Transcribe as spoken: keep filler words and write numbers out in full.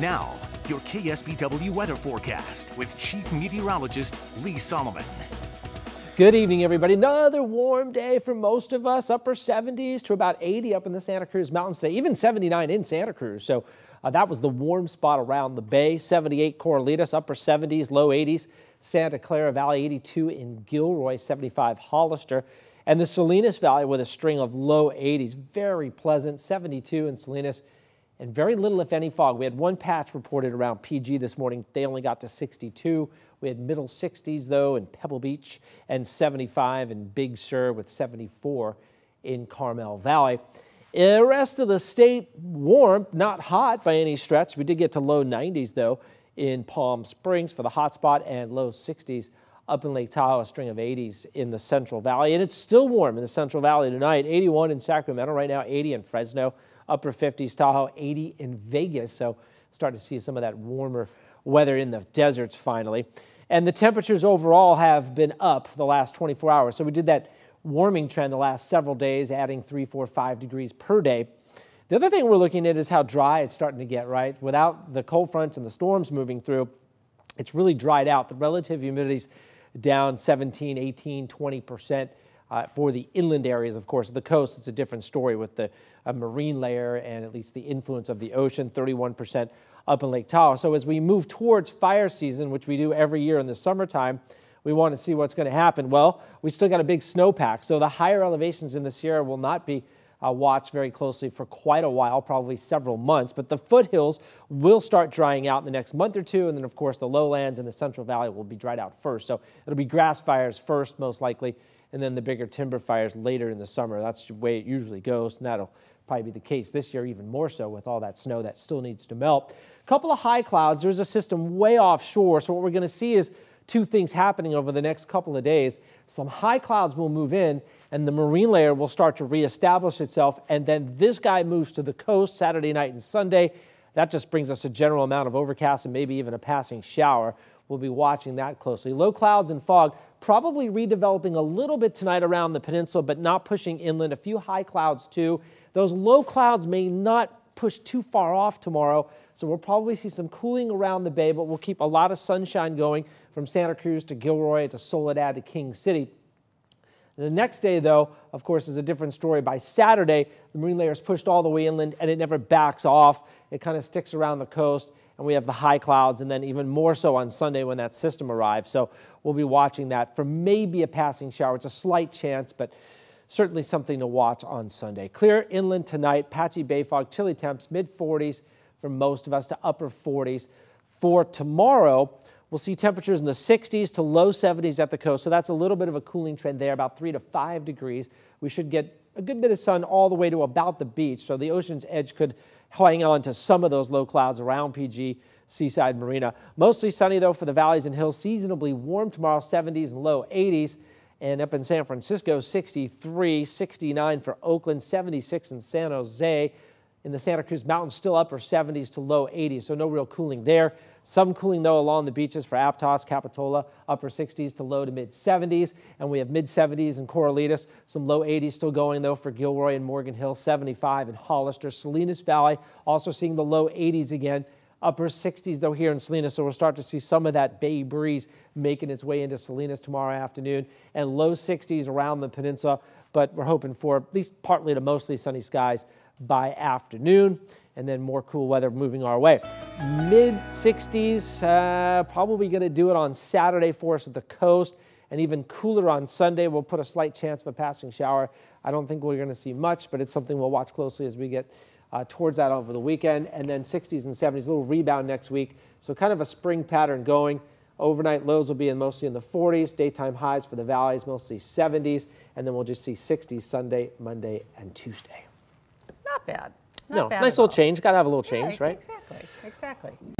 Now, your K S B W weather forecast with Chief Meteorologist Lee Solomon. Good evening, everybody. Another warm day for most of us, upper seventies to about eighty up in the Santa Cruz Mountains today, even seventy-nine in Santa Cruz. So uh, that was the warm spot around the bay. seventy-eight Corralitos, upper seventies, low eighties, Santa Clara Valley, eighty-two in Gilroy, seventy-five Hollister, and the Salinas Valley with a string of low eighties. Very pleasant, seventy-two in Salinas, and very little, if any, fog. We had one patch reported around P G this morning. They only got to sixty-two. We had middle sixties, though, in Pebble Beach and seventy-five in Big Sur with seventy-four in Carmel Valley. In the rest of the state, warm, not hot by any stretch. We did get to low nineties, though, in Palm Springs for the hot spot, and low sixties up in Lake Tahoe, a string of eighties in the Central Valley. And it's still warm in the Central Valley tonight. eighty-one in Sacramento right now, eighty in Fresno. Upper fifties, Tahoe, eighty in Vegas. So starting to see some of that warmer weather in the deserts finally. And the temperatures overall have been up the last twenty-four hours. So we did that warming trend the last several days, adding three, four, five degrees per day. The other thing we're looking at is how dry it's starting to get, right? Without the cold fronts and the storms moving through, it's really dried out. The relative humidity's down seventeen, eighteen, twenty percent. Uh, for the inland areas, of course, the coast, it's a different story with the uh, marine layer and at least the influence of the ocean, thirty-one percent up in Lake Tahoe. So as we move towards fire season, which we do every year in the summertime, we want to see what's going to happen. Well, we still got a big snowpack, so the higher elevations in the Sierra will not be uh, watched very closely for quite a while, probably several months. But the foothills will start drying out in the next month or two. And then, of course, the lowlands and the Central Valley will be dried out first. So it'll be grass fires first, most likely, and then the bigger timber fires later in the summer. That's the way it usually goes, and that'll probably be the case this year, even more so with all that snow that still needs to melt. A couple of high clouds. There's a system way offshore, so what we're going to see is two things happening over the next couple of days. Some high clouds will move in, and the marine layer will start to reestablish itself, and then this guy moves to the coast Saturday night and Sunday. That just brings us a general amount of overcast and maybe even a passing shower. We'll be watching that closely. Low clouds and fog probably redeveloping a little bit tonight around the peninsula, but not pushing inland. A few high clouds, too. Those low clouds may not push too far off tomorrow, so we'll probably see some cooling around the bay, but we'll keep a lot of sunshine going from Santa Cruz to Gilroy to Soledad to King City. The next day, though, of course, is a different story. By Saturday, the marine layer is pushed all the way inland, and it never backs off. It kind of sticks around the coast, and we have the high clouds, and then even more so on Sunday when that system arrives. So we'll be watching that for maybe a passing shower. It's a slight chance, but certainly something to watch on Sunday. Clear inland tonight, patchy bay fog, chilly temps, mid forties for most of us to upper forties. For tomorrow, we'll see temperatures in the sixties to low seventies at the coast. So that's a little bit of a cooling trend there, about three to five degrees. We should get a good bit of sun all the way to about the beach, so the ocean's edge could hang on to some of those low clouds around P G, Seaside, Marina. Mostly sunny, though, for the valleys and hills. Seasonably warm tomorrow, seventies and low eighties. And up in San Francisco, sixty-three, sixty-nine for Oakland, seventy-six in San Jose. In the Santa Cruz Mountains, still upper seventies to low eighties, so no real cooling there. Some cooling, though, along the beaches for Aptos, Capitola, upper sixties to low to mid seventies. And we have mid seventies in Corralitos, some low eighties still going, though, for Gilroy and Morgan Hill, seventy-five in Hollister. Salinas Valley also seeing the low eighties again, upper sixties, though, here in Salinas. So we'll start to see some of that bay breeze making its way into Salinas tomorrow afternoon, and low sixties around the peninsula. But we're hoping for at least partly to mostly sunny skies by afternoon, and then more cool weather moving our way. Mid sixties, uh, probably going to do it on Saturday for us at the coast, and even cooler on Sunday. We'll put a slight chance of a passing shower. I don't think we're going to see much, but it's something we'll watch closely as we get uh, towards that over the weekend. And then sixties and seventies, a little rebound next week. So kind of a spring pattern going. Overnight lows will be in mostly in the forties, daytime highs for the valleys, mostly seventies, and then we'll just see sixties Sunday, Monday, and Tuesday. Not bad. Not no, bad nice little all. change. Got to have a little change, yeah, right? Exactly, exactly.